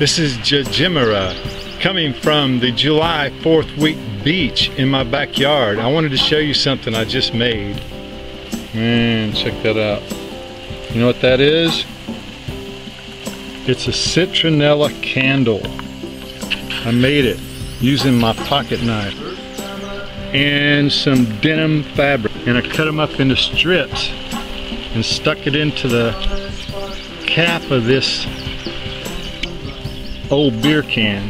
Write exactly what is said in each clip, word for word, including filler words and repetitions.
This is Jejimera, coming from the July fourth week beach in my backyard. I wanted to show you something I just made. Man, check that out. You know what that is? It's a citronella candle. I made it using my pocket knife and some denim fabric. And I cut them up into strips and stuck it into the cap of this old beer can.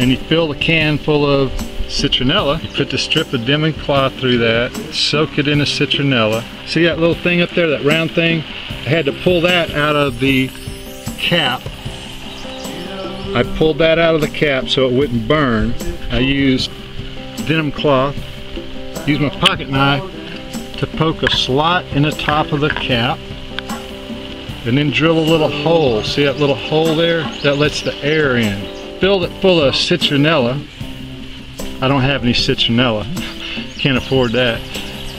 And you fill the can full of citronella. You put the strip of dimming cloth through that, soak it in the citronella. See that little thing up there, that round thing? I had to pull that out of the cap. I pulled that out of the cap so it wouldn't burn. I used denim cloth, used my pocket knife to poke a slot in the top of the cap, and then drill a little hole. See that little hole there? That lets the air in. Filled it full of citronella. I don't have any citronella. Can't afford that.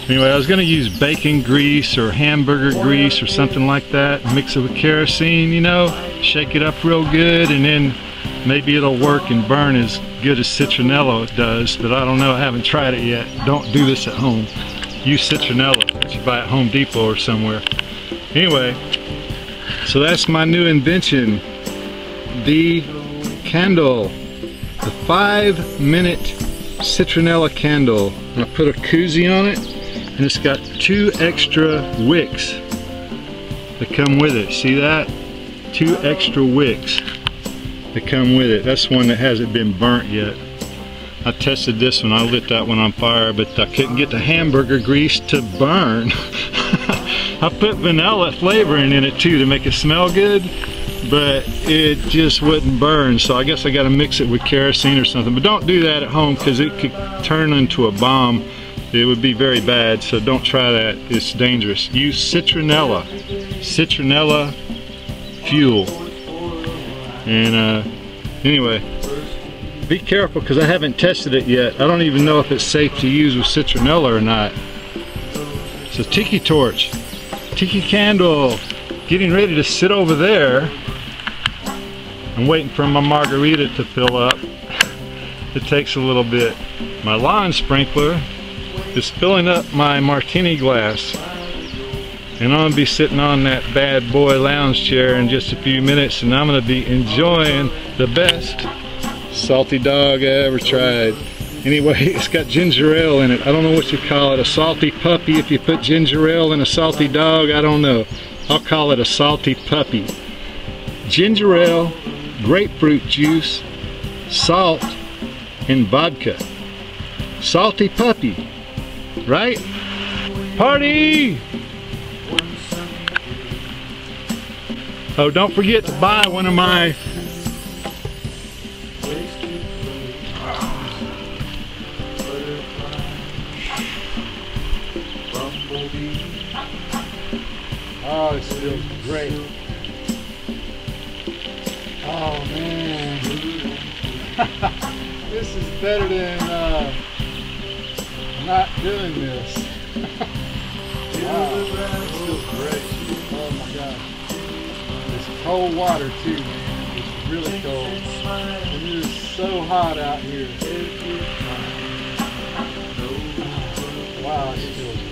Anyway, I was gonna use bacon grease or hamburger grease or something like that. Mix it with kerosene, you know, shake it up real good, and then maybe it'll work and burn as good as citronella does, but I don't know, I haven't tried it yet. Don't do this at home. Use citronella that you buy at Home Depot or somewhere. Anyway, so that's my new invention, the candle, the five minute citronella candle. And I put a koozie on it, and it's got two extra wicks that come with it. See that? Two extra wicks that come with it. That's one that hasn't been burnt yet. I tested this one, I lit that one on fire, but I couldn't get the hamburger grease to burn. I put vanilla flavoring in it too to make it smell good, but it just wouldn't burn, so I guess I gotta mix it with kerosene or something. But don't do that at home, because it could turn into a bomb. It would be very bad, so don't try that, it's dangerous. Use citronella, citronella fuel. And uh, anyway, be careful, because I haven't tested it yet. I don't even know if it's safe to use with citronella or not. It's a tiki torch. Tiki candle, getting ready to sit over there. I'm waiting for my margarita to fill up. It takes a little bit. My lawn sprinkler is filling up my martini glass, and I'm gonna be sitting on that bad boy lounge chair in just a few minutes, and I'm gonna be enjoying the best salty dog I ever tried. Anyway, it's got ginger ale in it. I don't know what you call it. A salty puppy, if you put ginger ale in a salty dog, I don't know. I'll call it a salty puppy. Ginger ale, grapefruit juice, salt, and vodka. Salty puppy, right? Party! Oh, don't forget to buy one of my Oh, this feels great. Oh, man. This is better than uh, not doing this. Wow. This feels great. Oh, my gosh. It's cold water, too, man. It's really cold. And it is so hot out here. Wow, this feels good.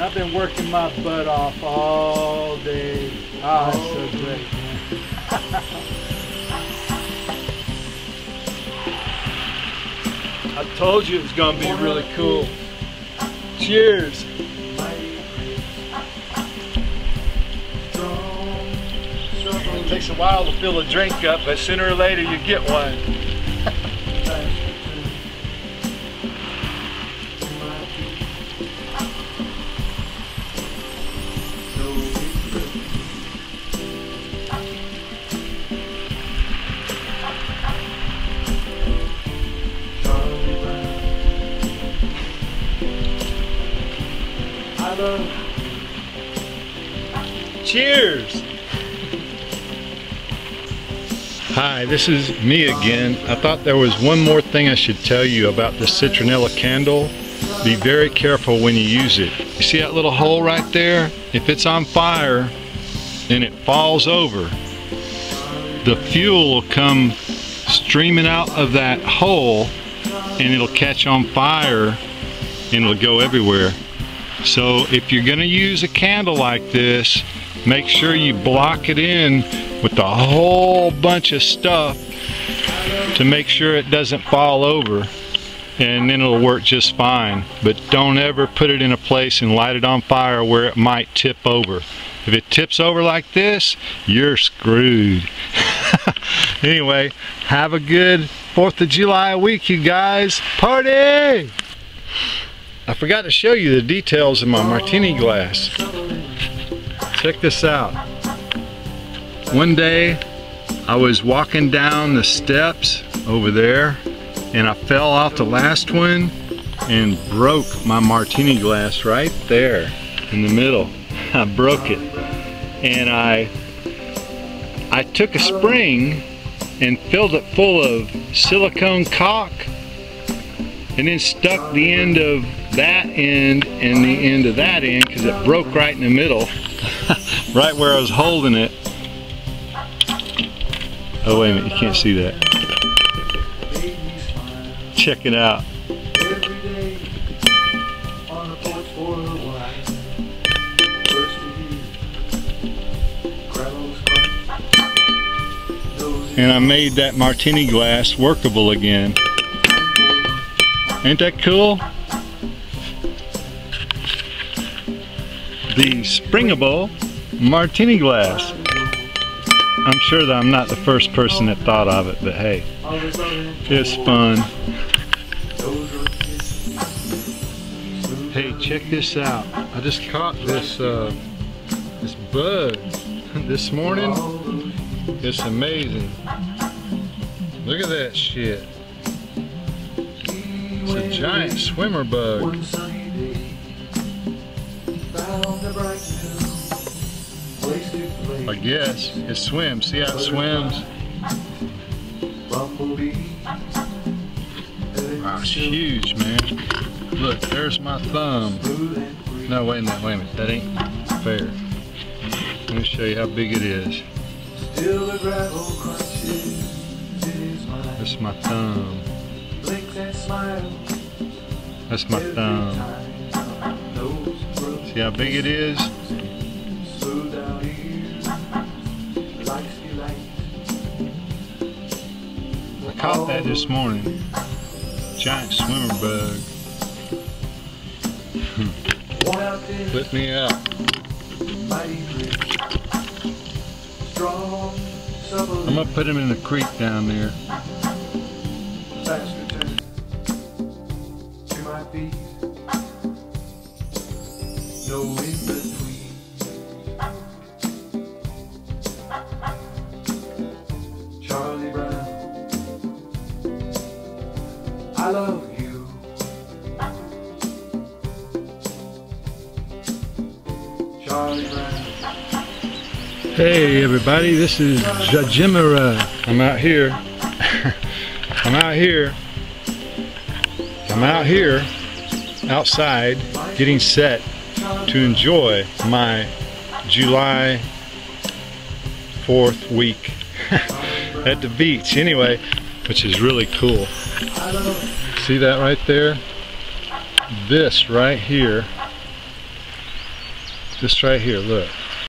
I've been working my butt off all day. Ah, oh, it's so great, man. I told you it was gonna be really cool. Cheers. It takes a while to fill a drink up, but sooner or later you get one. Cheers! Hi, this is me again. I thought there was one more thing I should tell you about the citronella candle. Be very careful when you use it. You see that little hole right there? If it's on fire and it falls over, the fuel will come streaming out of that hole and it'll catch on fire and it'll go everywhere. So if you're going to use a candle like this, make sure you block it in with a whole bunch of stuff to make sure it doesn't fall over, and then it'll work just fine. But don't ever put it in a place and light it on fire where it might tip over. If it tips over like this, you're screwed. Anyway, have a good fourth of July week, you guys. Party! I forgot to show you the details of my martini glass. Check this out. One day, I was walking down the steps over there, and I fell off the last one and broke my martini glass right there in the middle. I broke it, and I I took a spring and filled it full of silicone caulk, and then stuck the end of that end and the end of that end, because it broke right in the middle, right where I was holding it. Oh, wait a minute, you can't see that. Check it out. And I made that martini glass workable again. Ain't that cool? The springable martini glass. I'm sure that I'm not the first person that thought of it, but hey, it's fun. Hey, check this out. I just caught this uh, this bug this morning. It's amazing. Look at that shit. It's a giant swimmer bug. I guess. It swims. See how it swims? Wow, it's huge, man. Look, there's my thumb. No, wait a minute, wait a minute. That ain't fair. Let me show you how big it is. That's my thumb. That's my thumb. See how big it is? I caught that this morning. Giant swimmer bug. Flip me out. I'm gonna put him in the creek down there. No in between. Charlie Brown, I love you. Charlie Brown. Hey everybody, this is Jajimera. I'm out here. I'm out here. I'm out here outside getting set to enjoy my July fourth week at the beach anyway, which is really cool. See that right there? This right here, this right here, look.